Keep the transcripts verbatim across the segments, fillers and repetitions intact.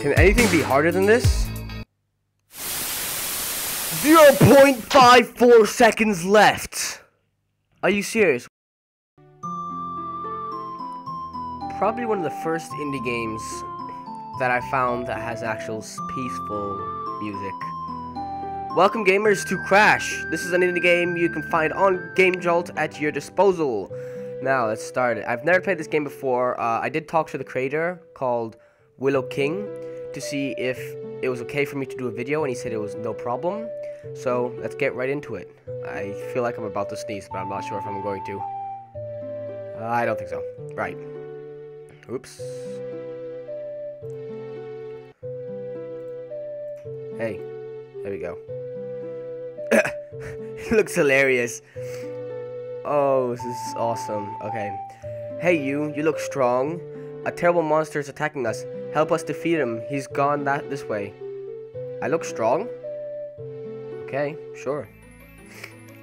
Can anything be harder than this? zero point five four seconds left. Are you serious? Probably one of the first indie games that I found that has actual peaceful music. Welcome gamers to Crash. This is an indie game you can find on Game Jolt at your disposal. Now let's start it. I've never played this game before. Uh, I did talk to the creator called Willow King to see if it was okay for me to do a video, and he said it was no problem. So let's get right into it. I feel like I'm about to sneeze, but I'm not sure if I'm going to. Uh, I don't think so. Right. Oops. Hey, there we go. It looks hilarious. Oh, this is awesome. Okay. Hey you, you look strong. A terrible monster is attacking us. Help us defeat him. He's gone that this way. I look strong? Okay, sure.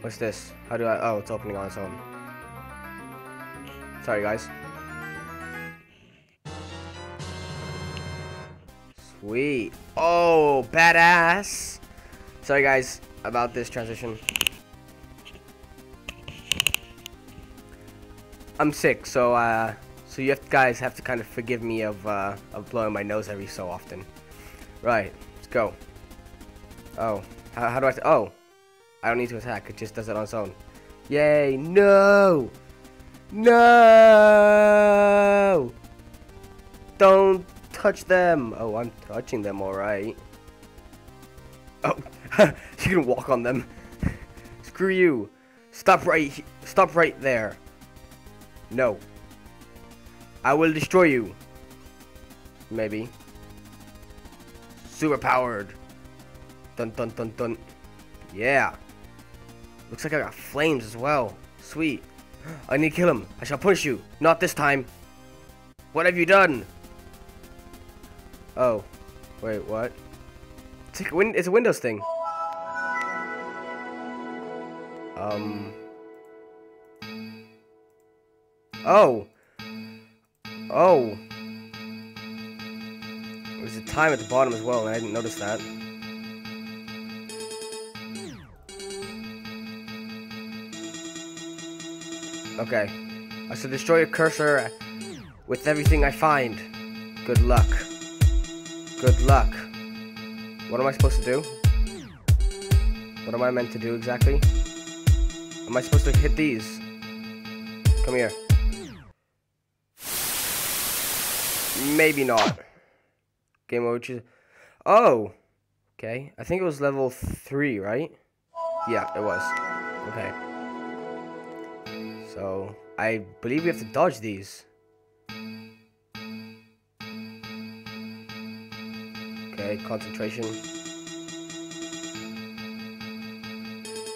What's this? How do I... Oh, it's opening on its own. Sorry, guys. Sweet. Oh, badass. Sorry, guys, about this transition. I'm sick, so uh, so you have to, guys have to kind of forgive me of uh, of blowing my nose every so often. Right, let's go. Oh, how, how do I? Oh, I don't need to attack. It just does it on its own. Yay! No, no! Don't touch them. Oh, I'm touching them, all right. Oh, you can walk on them. Screw you! Stop right! Stop right there! No. I will destroy you. Maybe. Super powered. Dun dun dun dun. Yeah. Looks like I got flames as well. Sweet. I need to kill him. I shall punish you. Not this time. What have you done? Oh. Wait, what? It's like a win- it's a Windows thing. Um... Oh. Oh. There's a time at the bottom as well, and I didn't notice that. Okay. I shall destroy your cursor with everything I find. Good luck. Good luck. What am I supposed to do? What am I meant to do exactly? Am I supposed to hit these? Come here. Maybe not. Game over. Choose. Oh! Okay. I think it was level three, right? Yeah, it was. Okay. So, I believe we have to dodge these. Okay, concentration.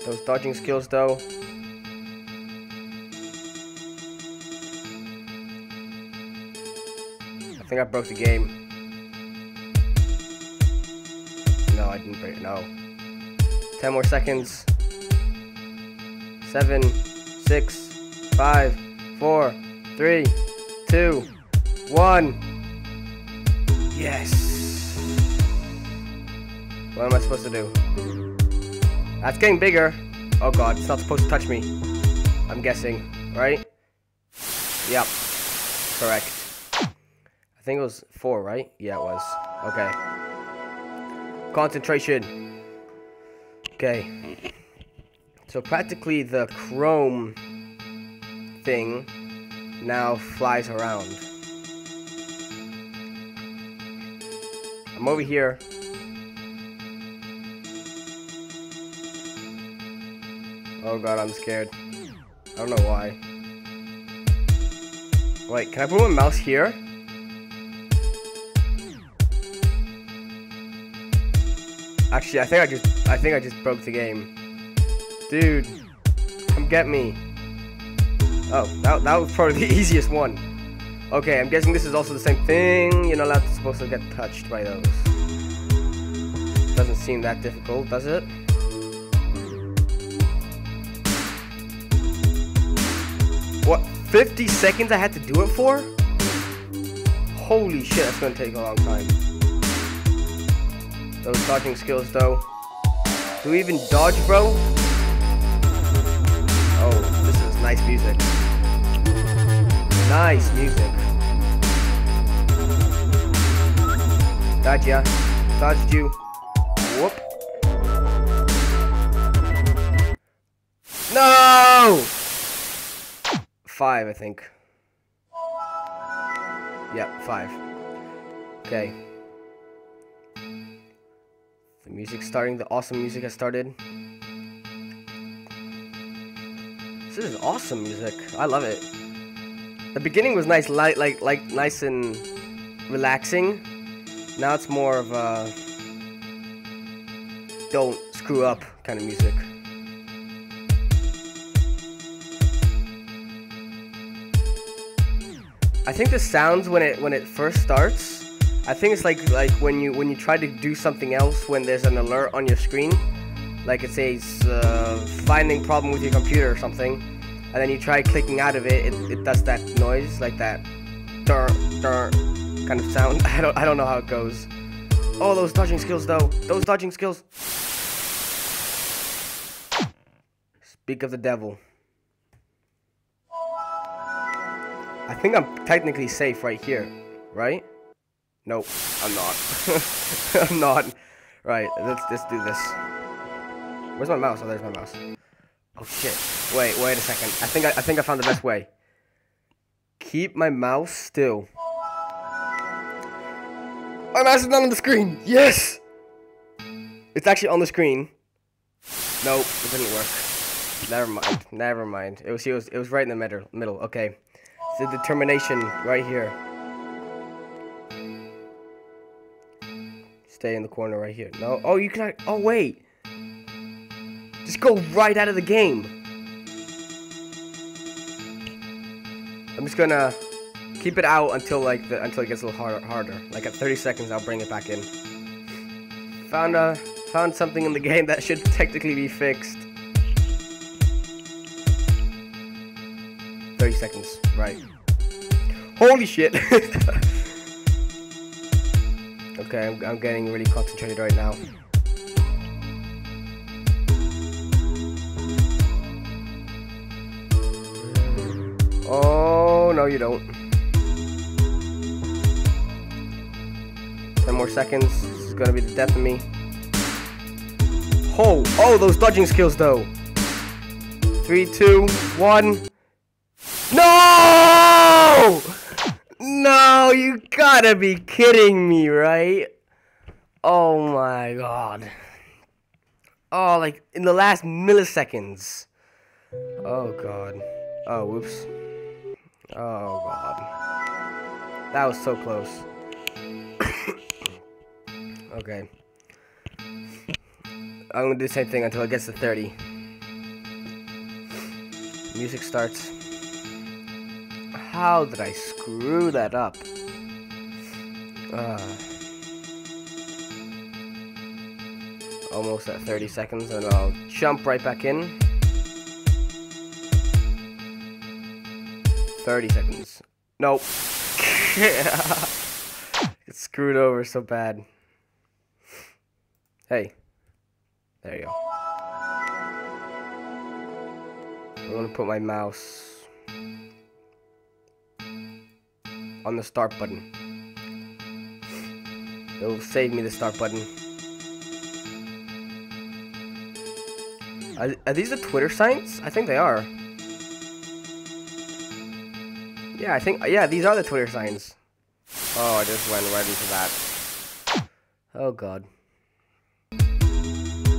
Those dodging skills, though. I think I broke the game. No, I didn't break it. No. Ten more seconds. Seven, six, five, four, three, two, one. Yes. What am I supposed to do? That's getting bigger. Oh god, it's not supposed to touch me. I'm guessing, right? Yep. Correct. I think it was four, right? Yeah, it was. Okay. Concentration. Okay. So practically the chrome thing now flies around. I'm over here. Oh god, I'm scared. I don't know why. Wait, can I put my mouse here? Actually, I think I just, I think I just broke the game. Dude, come get me. Oh, that, that was probably the easiest one. Okay, I'm guessing this is also the same thing. You're not allowed to, supposed to get touched by those. Doesn't seem that difficult, does it? What, fifty seconds I had to do it for? Holy shit, that's gonna take a long time. Those dodging skills, though. Do we even dodge, bro? Oh, this is nice music. Nice music. Dodge ya. Dodged you. Whoop. No! Five, I think. Yeah, five. Okay. The music's starting. The awesome music has started. This is awesome music. I love it. The beginning was nice, light, like, like nice and relaxing. Now it's more of a don't screw up kind of music. I think the sounds when it when it first starts, I think it's like like when you when you try to do something else when there's an alert on your screen, like it says uh, finding problem with your computer or something, and then you try clicking out of it, it, it does that noise, like that dur dur kind of sound. I don't I don't know how it goes. Oh, those dodging skills though, those dodging skills. Speak of the devil. I think I'm technically safe right here, right? Nope, I'm not. I'm not. Right, let's just do this. Where's my mouse? Oh, there's my mouse. Oh shit! Wait, wait a second. I think I, I think I found the best way. Keep my mouse still. My mouse is not on the screen. Yes. It's actually on the screen. Nope, it didn't work. Never mind. Never mind. It was it was it was right in the middle. Middle. Okay. The determination right here. Stay in the corner right here. No. Oh, you can. Oh, wait. Just go right out of the game. I'm just gonna keep it out until like the, until it gets a little harder. Harder. Like at thirty seconds, I'll bring it back in. Found a found something in the game that should technically be fixed. thirty seconds, right. Holy shit! Okay, I'm, I'm getting really concentrated right now. Oh, no you don't. ten more seconds, this is gonna be the death of me. Oh, oh, those dodging skills though. Three, two, one. No! No, you gotta be kidding me, right? Oh my god. Oh, like in the last milliseconds. Oh god. Oh, whoops. Oh god. That was so close. Okay. I'm gonna do the same thing until it gets to thirty. Music starts. How did I screw that up? Uh, almost at thirty seconds, and I'll jump right back in. thirty seconds. Nope. It's screwed over so bad. Hey. There you go. I'm gonna put my mouse on the start button. It'll save me the start button. Are, are these the Twitter signs? I think they are. Yeah, I think, yeah, these are the Twitter signs. Oh, I just went right into that. Oh god.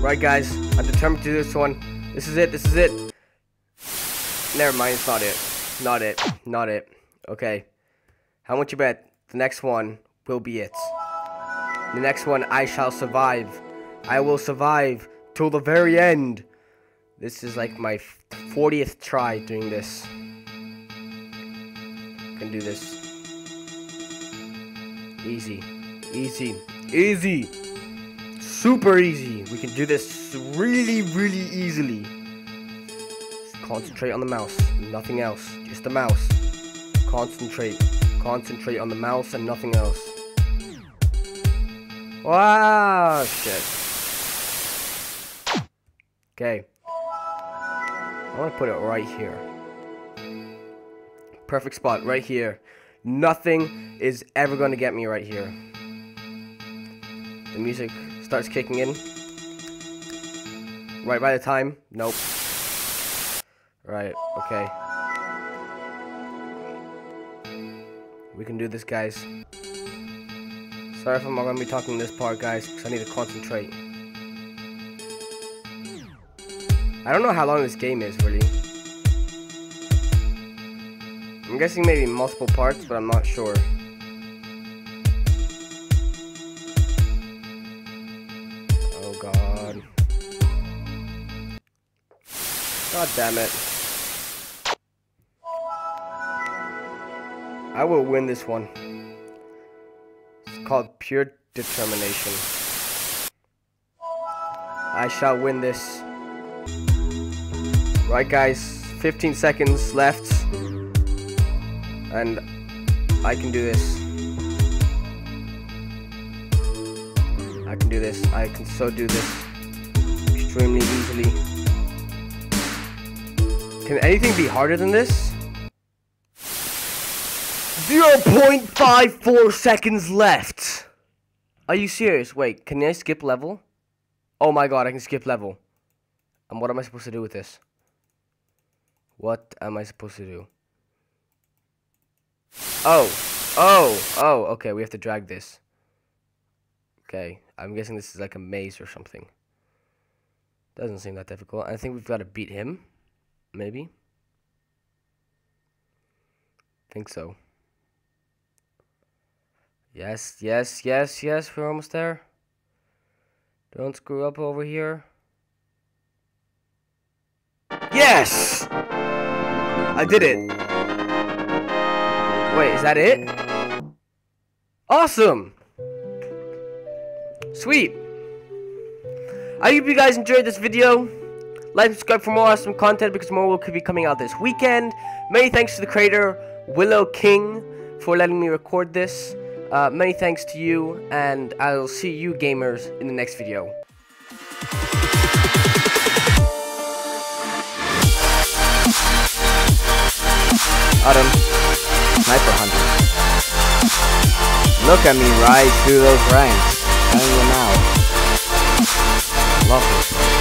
Right guys, I'm determined to do this one. This is it, this is it. Never mind, it's not it. Not it, not it. Okay. How much you bet the next one will be it. The next one, I shall survive. I will survive till the very end. This is like my fortieth try doing this. I can do this. Easy. Easy. Easy. Super easy. We can do this really, really easily. Just concentrate on the mouse. Nothing else. Just the mouse. Concentrate. Concentrate on the mouse and nothing else. Wow, shit. Okay. I want to put it right here. Perfect spot, right here. Nothing is ever going to get me right here. The music starts kicking in. Right by the time. Nope. Right, okay. We can do this, guys. Sorry if I'm not going to be talking this part, guys, because I need to concentrate. I don't know how long this game is, really. I'm guessing maybe multiple parts, but I'm not sure. Oh, God. God damn it. I will win this one. It's called pure determination. I shall win this. Right, guys, fifteen seconds left, and I can do this. I can do this. I can so do this extremely easily. Can anything be harder than this? zero point five four seconds left. Are you serious? Wait, can I skip level? Oh my god, I can skip level. And what am I supposed to do with this? What am I supposed to do? Oh, oh, oh, okay, we have to drag this. Okay, I'm guessing this is like a maze or something. Doesn't seem that difficult. I think we've got to beat him, maybe. Think so. Yes, yes, yes, yes, we're almost there. Don't screw up over here. Yes! I did it. Wait, is that it? Awesome! Sweet! I hope you guys enjoyed this video. Like and subscribe for more awesome content because more will be coming out this weekend. Many thanks to the creator, Willow King, for letting me record this. Uh, many thanks to you, and I'll see you gamers in the next video. Autumn, sniper hunter. Look at me ride through those ranks. Hanging them out. Love it.